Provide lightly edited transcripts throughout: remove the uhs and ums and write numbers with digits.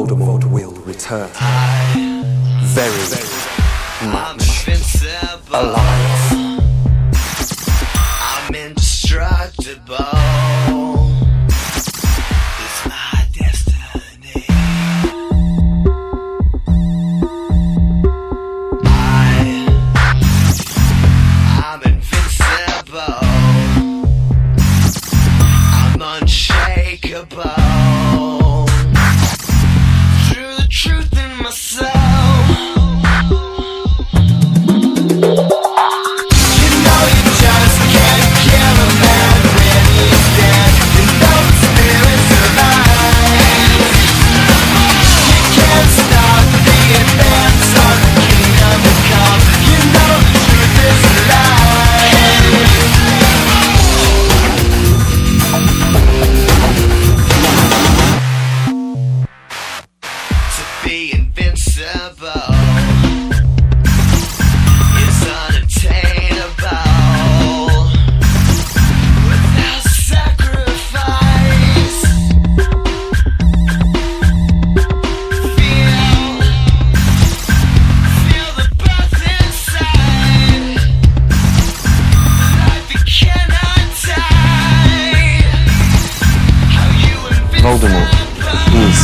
Voldemort will return. Very much alive. I'm indestructible. It's my destiny. I'm invincible. I'm unshakable. Be invincible. It's unattainable. Without sacrifice, feel the birth inside. Life you cannot die. How you invincible. Voldemort is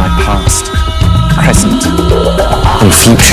my past, present and future.